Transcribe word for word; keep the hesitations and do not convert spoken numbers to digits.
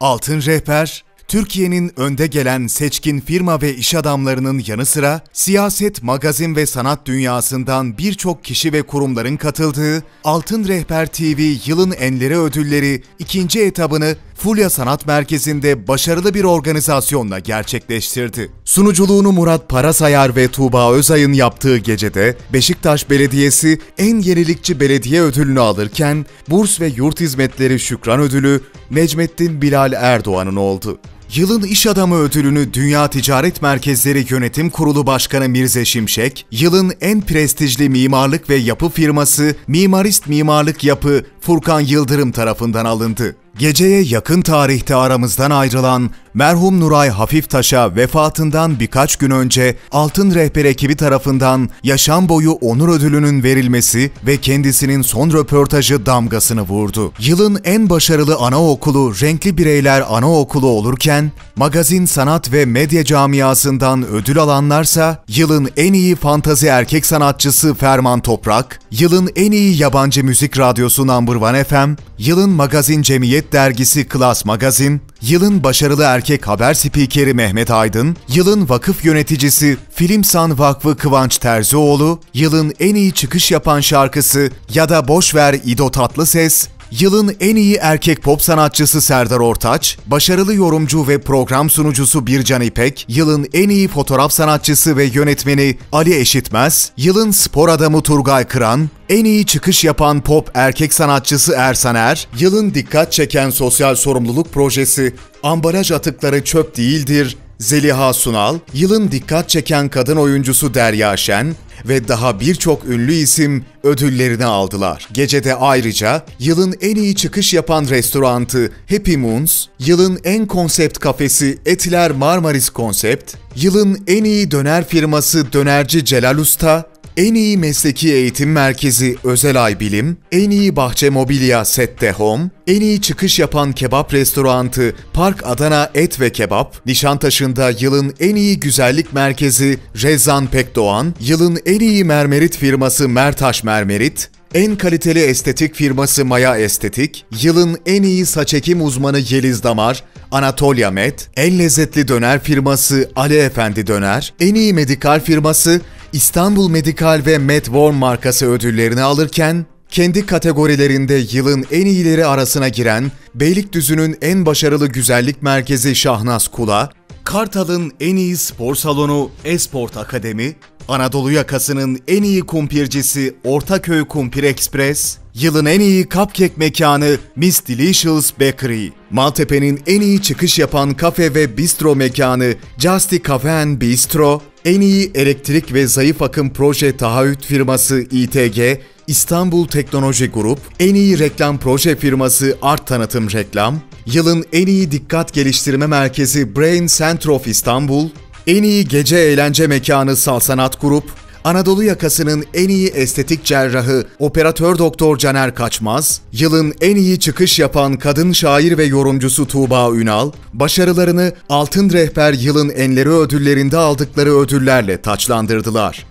Altın Rehber, Türkiye'nin önde gelen seçkin firma ve iş adamlarının yanı sıra siyaset, magazin ve sanat dünyasından birçok kişi ve kurumların katıldığı Altın Rehber T V Yılın Enleri Ödülleri ikinci etabını Fulya Sanat Merkezi'nde başarılı bir organizasyonla gerçekleştirdi. Sunuculuğunu Murat Parasayar ve Tuğba Özay'ın yaptığı gecede Beşiktaş Belediyesi en yenilikçi belediye ödülünü alırken Burs ve Yurt Hizmetleri Şükran Ödülü Necmettin Bilal Erdoğan'ın oldu. Yılın İş Adamı ödülünü Dünya Ticaret Merkezleri Yönetim Kurulu Başkanı Mirze Şimşek, yılın en prestijli mimarlık ve yapı firması Mimarist Mimarlık Yapı Furkan Yıldırım tarafından alındı. Geceye yakın tarihte aramızdan ayrılan merhum Nuray Hafiftaş'a vefatından birkaç gün önce Altın Rehber ekibi tarafından yaşam boyu onur ödülünün verilmesi ve kendisinin son röportajı damgasını vurdu. Yılın en başarılı anaokulu Renkli Bireyler Anaokulu olurken, magazin, sanat ve medya camiasından ödül alanlarsa yılın en iyi fantazi erkek sanatçısı Ferman Toprak, yılın en iyi yabancı müzik radyosu Number One F M, yılın magazin cemiyet dergisi KLASS MAGAZİN, yılın başarılı erkek haber spikeri Mehmet Aydın, yılın vakıf yöneticisi Filimsan Vakfı Kıvanç Terzioğlu, yılın en iyi çıkış yapan şarkısı Ya da Boşver İdo Tatlıses, yılın en iyi erkek pop sanatçısı Serdar Ortaç, başarılı yorumcu ve program sunucusu Bircan İpek, yılın en iyi fotoğraf sanatçısı ve yönetmeni Ali Eşitmez, yılın spor adamı Turgay Kıran, en iyi çıkış yapan pop erkek sanatçısı Ersan Er, yılın dikkat çeken sosyal sorumluluk projesi Ambalaj Atıkları Çöp Değildir Zeliha Sunal, yılın dikkat çeken kadın oyuncusu Derya Şen ve daha birçok ünlü isim ödüllerini aldılar. Gecede ayrıca yılın en iyi çıkış yapan restorantı HAPPY MOON'S, yılın en konsept kafesi Etiler Marmaris Konsept, yılın en iyi döner firması Dönerci Celal Usta, en iyi mesleki eğitim merkezi Özel Ay Bilim, en iyi bahçe mobilya Sette Home, en iyi çıkış yapan kebap restoranı Park Adana Et ve Kebap, Nişantaşı'nda yılın en iyi güzellik merkezi Rezan Pekdoğan, yılın en iyi mermerit firması Mertaş Mermerit, en kaliteli estetik firması Maya Estetik, yılın en iyi saç ekim uzmanı Yeliz Damar, Anatolia Med, en lezzetli döner firması Ali Efendi Döner, en iyi medikal firması İstanbul Medikal ve Medworm markası ödüllerini alırken, kendi kategorilerinde yılın en iyileri arasına giren Beylikdüzü'nün en başarılı güzellik merkezi Şahnaz Kula, Kartal'ın en iyi spor salonu Esport Akademi, Anadolu yakasının en iyi kumpircisi Ortaköy Kumpir Express, yılın en iyi cupcake mekanı Miss Delicious Bakery, Maltepe'nin en iyi çıkış yapan kafe ve bistro mekanı Justy Cafe and Bistro, en iyi elektrik ve zayıf akım proje taahhüt firması İ T G, İstanbul Teknoloji Grup, en iyi reklam proje firması Art Tanıtım Reklam, yılın en iyi dikkat geliştirme merkezi Brain Center of İstanbul, en iyi gece eğlence mekanı Salsanat Grup, Anadolu yakasının en iyi estetik cerrahı Operatör Doktor Caner Kaçmaz, yılın en iyi çıkış yapan kadın şair ve yorumcusu Tuğba Ünal, başarılarını Altın Rehber Yılın Enleri ödüllerinde aldıkları ödüllerle taçlandırdılar.